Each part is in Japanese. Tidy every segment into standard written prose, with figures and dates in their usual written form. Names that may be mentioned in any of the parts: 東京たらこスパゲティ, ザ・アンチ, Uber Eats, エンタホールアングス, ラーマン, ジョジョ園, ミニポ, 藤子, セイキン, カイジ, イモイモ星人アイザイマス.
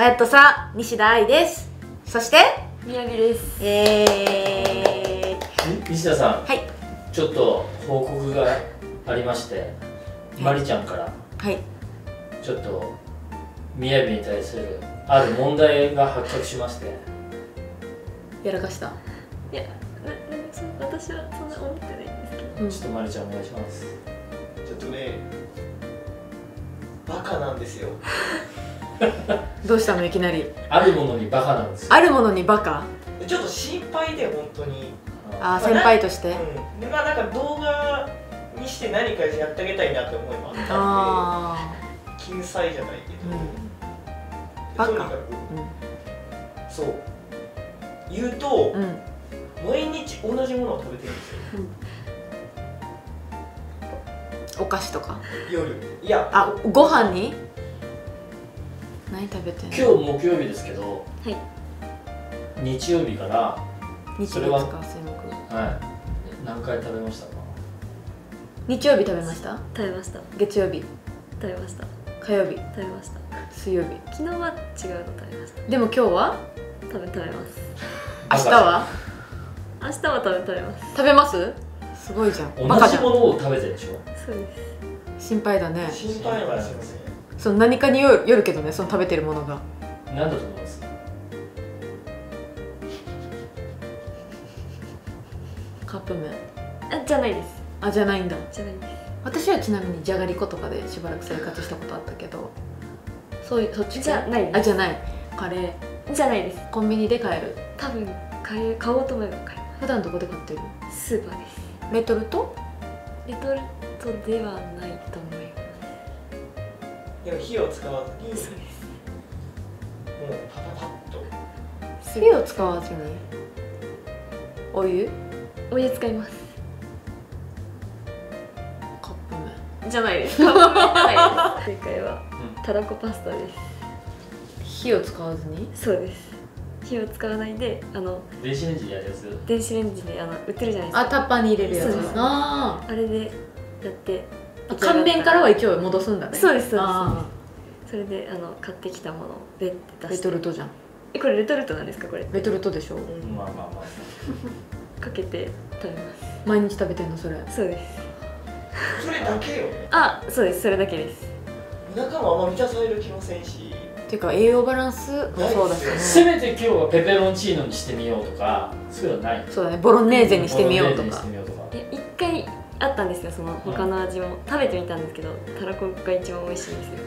おやっとさん、西田愛です。そしてみやびです。西田さん、はい、ちょっと報告がありまして、まりちゃんから、はい、ちょっとみやびに対するある問題が発覚しまして、やらかした。いや、私はそんな思ってないんですけど、ちょっとまりちゃんお願いします。ちょっとね、バカなんですよ。どうしたのいきなり。あるものにバカなんですよ。あるものにバカ。ちょっと心配で本当に。あ、先輩として。うん、でまあなんか動画にして何かやってあげたいなって思いもあったんで。ああ。金災じゃないけど。とにかく。そう。言うと、毎日同じものを食べてるんですよ。お菓子とか。夜。いや。あ、ご飯に。何食べてんの？今日木曜日ですけど、はい、日曜日からそれははい何回食べましたか？日曜日食べました？食べました。月曜日食べました。火曜日食べました。水曜日。昨日は違うの食べました。でも今日は食べます。明日は？明日は食べます。食べます？すごいじゃん。同じものを食べてるでしょ？そうです。心配だね。心配はしますね。その何かによるけどね、その食べてるものが。何だと思いますか？カップ麺。あ、じゃないです。あ、じゃないんだ。じゃないです。私はちなみにじゃがりことかでしばらく生活したことあったけど、そういうそっちじゃないです。あ、じゃない。カレーじゃないです。コンビニで買える。多分買おうと思えば買えます。普段どこで買ってる？スーパーです。レトルト？レトルトではないと思います。火を使わずに、もうパパパッと。火を使わずに。お湯使います。カップ麺じゃないです。正解はたらこパスタです。火を使わずに？そうです。火を使わないで、電子レンジでやるやつ？電子レンジで売ってるじゃないですか。あ、タッパーに入れるやつ。ああ、あれでやって。乾麺からは勢い戻すんだね。そうです、そうです。それで買ってきたものをベッて出して。レトルトじゃん。え、これレトルトなんですか？これレトルトでしょ。まあまあまあかけて食べます。毎日食べてんのそれ？そうです。それだけよね？あ、そうです、それだけです。中もあんま満たされる気もせんし、っていうか栄養バランスもそうだしね。せめて今日はペペロンチーノにしてみようとか、そういうのない？そうだね。ボロネーゼにしてみようとか。一回あったんですよ、その他の味も食べてみたんですけど、たらこが一番美味しいんですよ。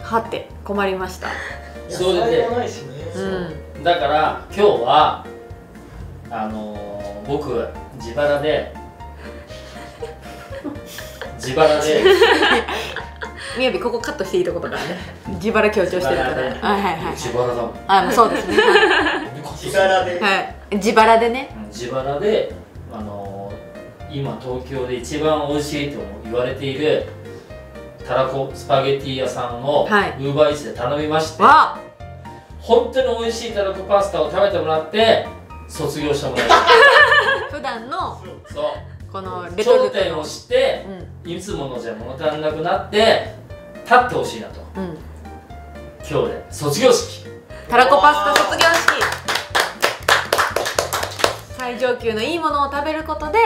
はて、困りました。それで、だから今日は僕自腹でみやびここカットしていいとこだからね。自腹強調してるから。はいはいはい。自腹だもん。あ、そうですね。自腹で。はい。自腹でね。自腹で今東京で一番美味しいと言われているたらこスパゲティ屋さんを Uber Eats で頼みまして、本当に美味しいたらこパスタを食べてもらって卒業してもらいました。普段のこのレトルトの頂点を知って、いつものじゃ物足りなくなって立ってほしいなと、今日で卒業式。たらこパスタ卒業式。最上級のいいものを食べることで、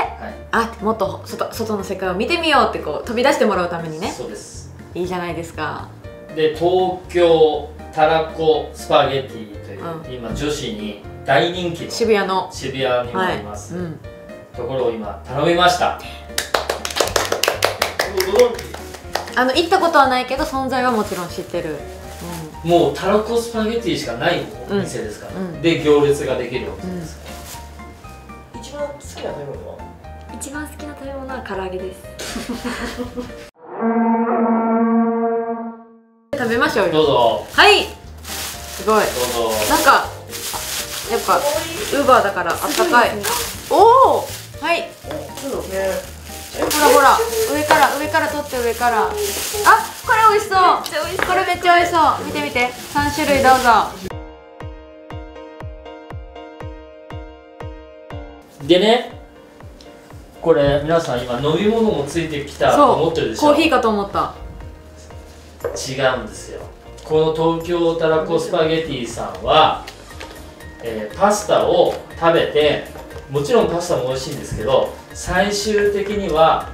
あ、もっと外の世界を見てみようって、こう飛び出してもらうためにね。そうです。いいじゃないですか。で、東京たらこスパゲティという今女子に大人気の渋谷にもありますところを今頼みました。行ったことはないけど存在はもちろん知ってる。もうたらこスパゲティしかないお店ですからで、行列ができるお店ですから。一番好きな食べ物は唐揚げです。食べましょうよ。どうぞ。はい。すごい。どうぞ。なんかやっぱウーバーだからあったかい。おお。はい。ほらほら、上から取って、上から。あ、これ美味しそう。これめっちゃ美味しそう。見て見て。3種類どうぞ。でね、これ皆さん今飲み物もついてきたと思ってるでしょ。コーヒーかと思った。違うんですよ。この東京たらこスパゲティさんは、パスタを食べて、もちろんパスタも美味しいんですけど、最終的には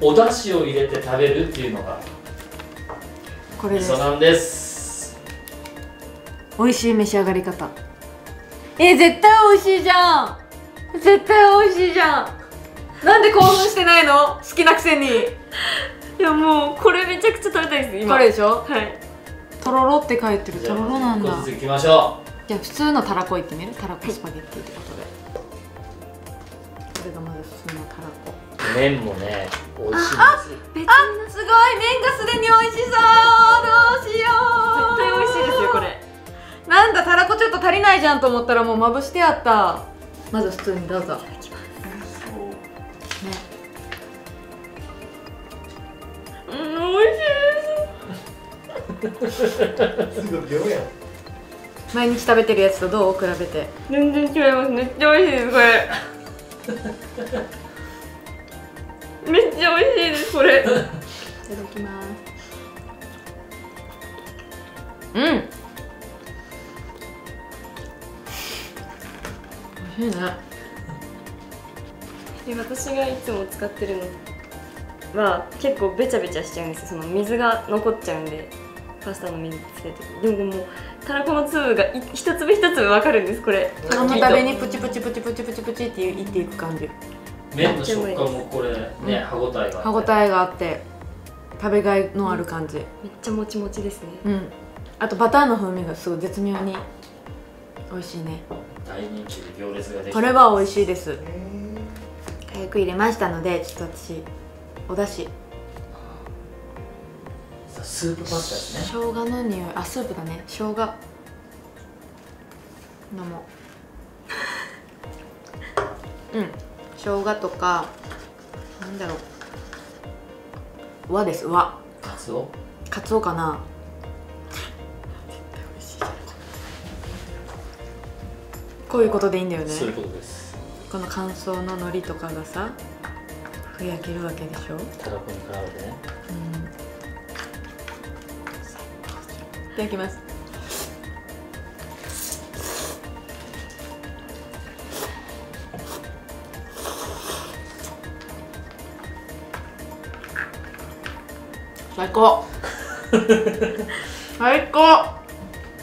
お出汁を入れて食べるっていうのがみそなんです。美味しい召し上がり方。絶対美味しいじゃん。絶対美味しいじゃん。なんで興奮してないの？好きなくせに。いやもうこれめちゃくちゃ食べたいです今。これでしょ？はい。とろろって書いてる。とろろなんだ。1個ずついきましょう。じゃあ普通のたらこいってみる。たらこスパゲッティってことで、これがまず普通のたらこ。麺もね美味しいんです。あ、すごい。麺がすでに美味しそう。どうしよう。絶対美味しいですよこれ。なんだ、たらこちょっと足りないじゃんと思ったらもうまぶしてあった。まず普通にどうぞ。いただきます。うん、美味しい。すごい量やん。毎日食べてるやつとどう比べて？全然違います。めっちゃ美味しいですこれ。めっちゃ美味しいですこれ。いただきます。うん、美味しいね。で、私がいつも使ってるのは結構べちゃべちゃしちゃうんですよ。その水が残っちゃうんで。パスタの水つけて、でももうたらこの粒が一粒一粒わかるんですこれ。あのためにプチプチプチプチプチプチっていっていく感じ。麺の食感もこれね、歯ごたえがあって、歯ごたえがあって食べがいのある感じ。めっちゃもちもちですね。うん。あとバターの風味がすごい絶妙に美味しいね。大人気で行列ができた。これは美味しいです。軽く入れましたので、ちょっと私お出汁。スープパスタですね。生姜の匂い、あ、スープだね。生姜。飲もう。うん、生姜とか。なんだろう。和です。和。カツオ。カツオかな。こういうことでいいんだよね。そういうことです。この乾燥の海苔とかがさ。ふやけるわけでしょ。たらこに絡めてね。うん。いただきます。最高。最高。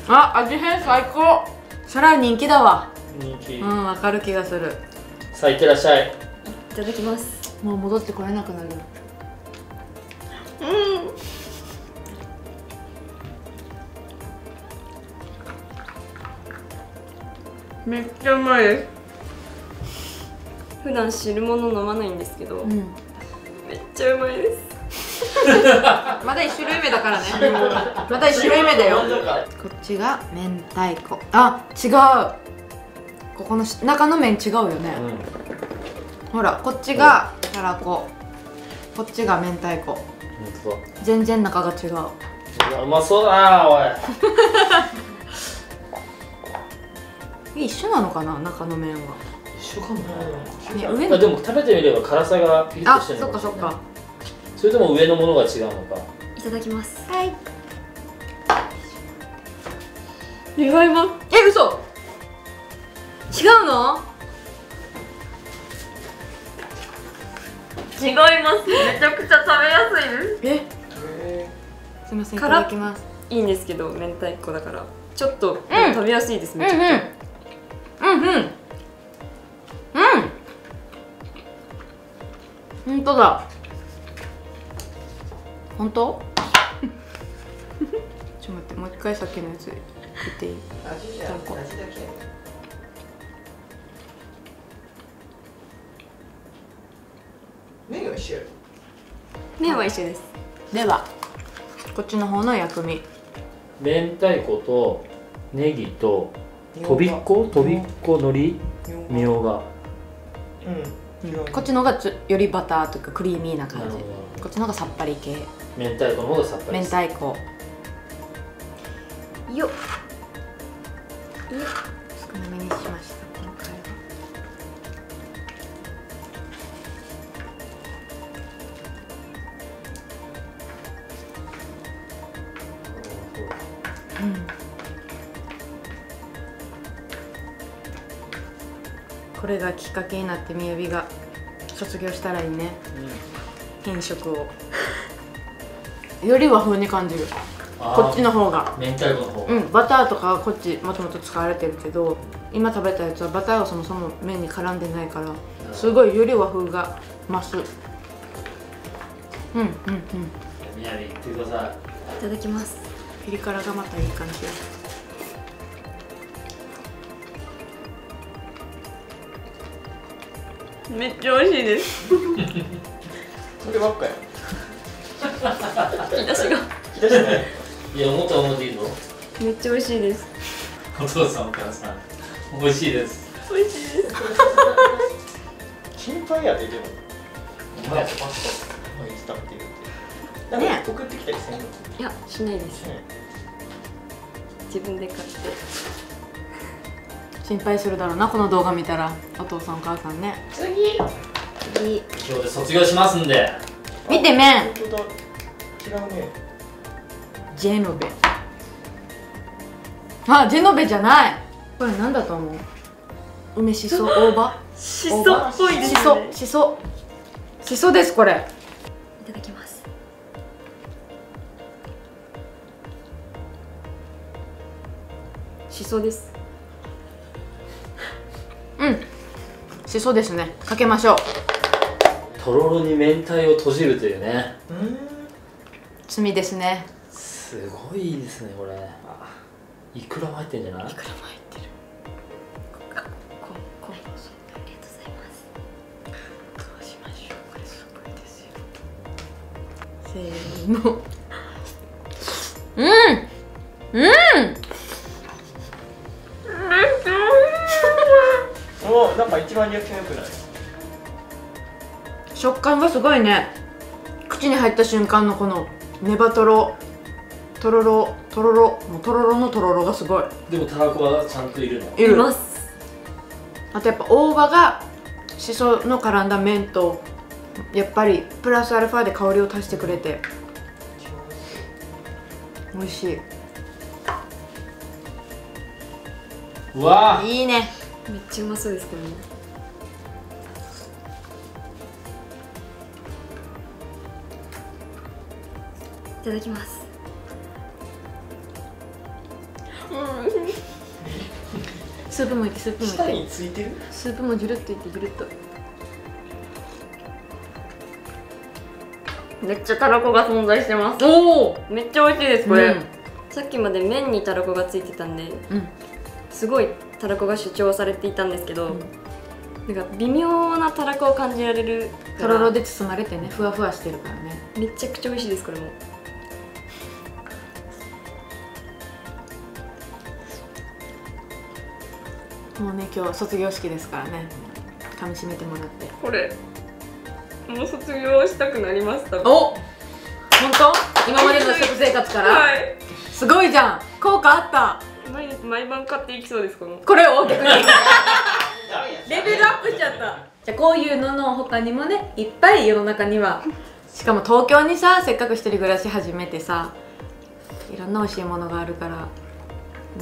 あ、味変最高。そら人気だわ。人気。うん、わかる気がする。さあ、いってらっしゃい。いただきます。もう戻ってこれなくなる。めっちゃうまいです。普段汁物飲まないんですけど、うん、めっちゃうまいです。まだ1種類目だからね。まだ1種類目だよ。こっちが明太子。あ、違う。ここの中の麺違うよね、うん、ほら、こっちがたらこ、こっちが明太子。全然中が違う。うまそうだなおい。一緒なのかな、中の麺は。一緒かもね。でも食べてみれば辛さがピリッとしてるのかもしれない。あ、そっかそっか。それとも上のものが違うのか。いただきます。はい。違います。嘘。違うの。違います。めちゃくちゃ食べやすいです。すみません、いただきます。いいんですけど、明太子だからちょっと食べやすいですね。うん、めちゃくちゃ。うんうん、うん、本当だ。本当？ちょっと待って、もう一回さっきのやつ言っていい？味だけ。麺は一緒。麺は一緒です。では、こっちの方の薬味。明太子とネギと。とびっこ、とびっこ、のり、みょうが。うん。こっちのがよりバターとかクリーミーな感じ。こっちのがさっぱり系。明太子の方がさっぱり。明太子。よっ。少なめにしました。今回は。これがきっかけになってみやびが卒業したらいいね、変色をより和風に感じる。こっちの方が明太子の方、バターとかはこっちもともと使われてるけど、今食べたやつはバターがそもそも麺に絡んでないから、すごいより和風が増す。みやび、いってください。いただきます。ピリ辛がまたいい感じです。めっちゃ美味しいですそればっかや引き出しが引き出しない。いや、もっと思っていいぞ。めっちゃ美味しいです。お父さん、お母さん、美味しいです。美味しいです心配やで。でも今やとパスタ毎日食べてるってなんか送ってきたりせんの？いや、しないです、自分で買って。心配するだろうな、この動画見たらお父さんお母さんね。次今日で卒業しますんで。見て麺、違うね。ジェノベ、あ、ジェノベじゃない。これなんだと思う？梅しそ、大葉、しそっぽいですね。しそ、しそです。これいただきます。しそです。しそですね。かけましょう。とろろに明太を閉じるというね。罪ですね。すごいですね、これ。いくらも入ってるんじゃない？いくらも入ってる。ありがとうございます。どうしましょう、これすごいですよ。せーの。なんか一番リアクション良くない？食感がすごいね。口に入った瞬間のこのネバトロ、とろろ、とろろ、もうとろろのとろろがすごい。でもたらこはちゃんといるの？います。あとやっぱ大葉がしその絡んだ麺とやっぱりプラスアルファで香りを足してくれて美味しい。うわー、いいね。めっちゃうまそうですけどね。いただきます。スープもいって、スープもいって、舌についてる。スープもジュルッといって、ジュルッと。めっちゃたらこが存在してます。おー、めっちゃ美味しいですこれ、さっきまで麺にたらこがついてたんで、すごいたらこが主張されていたんですけど、なんか微妙なたらこを感じられる。とろろで包まれてね、ふわふわしてるからね。めちゃくちゃ美味しいですこれも。もうね、今日卒業式ですからね、噛みしめてもらって。これもう卒業したくなりました。お、本当？今までの食生活から、はい、すごいじゃん、効果あった。毎晩買っていきそうです。これを逆にレベルアップしちゃった。じゃあこういうのの他にもね、いっぱい世の中には。しかも東京にさ、せっかく一人暮らし始めてさ、いろんな美味しいものがあるから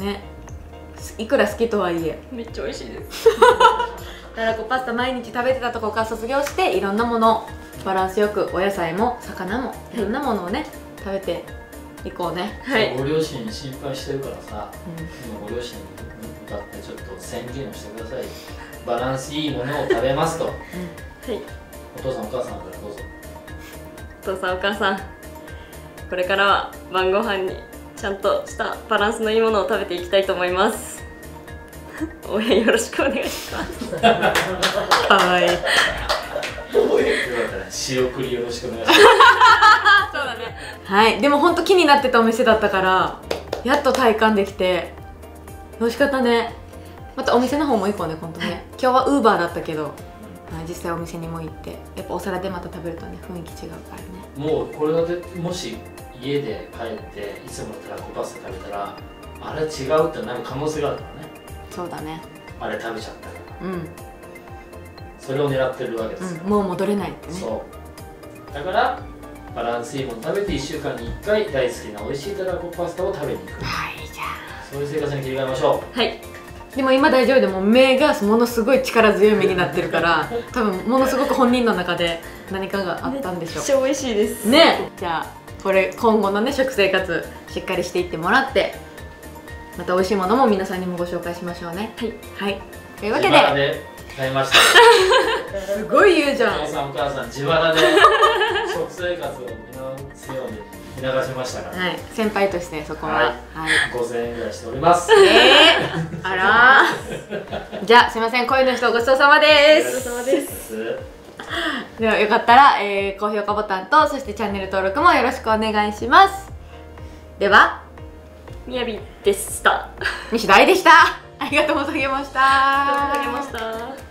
ね。いくら好きとはいえめっちゃ美味しいですたらこパスタ毎日食べてたとこから卒業して、いろんなものバランスよく、お野菜も魚もいろんなものをね、食べて行こうね。はい。ご両親に心配してるからさ、ご両親に向かってちょっと宣言をしてください。バランスいいものを食べますと。はい。お父さんお母さんからどうぞ。お父さんお母さん、これからは晩ご飯にちゃんとしたバランスのいいものを食べていきたいと思います。応援よろしくお願いします。可愛い。応援よかったね。仕送りよろしくお願いします。そうだね。はい、でも本当気になってたお店だったからやっと体感できて美味しかったね。またお店の方も行こうね今度ね、はい、今日はウーバーだったけど、実際お店にも行ってやっぱお皿でまた食べるとね、雰囲気違うからね。もうこれでもし家で帰っていつものたらこパスタ食べたらあれ違うってなる可能性があるからね。そうだね、あれ食べちゃったから、それを狙ってるわけですよ、もう戻れないってね。そうだからバランスいいもの食べて1週間に1回大好きな美味しいたらこパスタを食べに行く。はい、じゃあそういう生活に切り替えましょう。はい、でも今大丈夫でも目がものすごい力強い目になってるから多分ものすごく本人の中で何かがあったんでしょう。めっちゃ美味しいですね。じゃあこれ今後のね食生活しっかりしていってもらって、また美味しいものも皆さんにもご紹介しましょうね。はい、はい、というわけで買いましたすごい言うじゃん。お父さんお母さん自腹で食生活を見直すように見流しましたから、はい、先輩としてそこは5000円ぐらいしております。あらじゃあすいません、恋の人ごちそうさまです。ではよかったら、高評価ボタンとそしてチャンネル登録もよろしくお願いします。ではみやびでした。西大でした。ありがとうございました。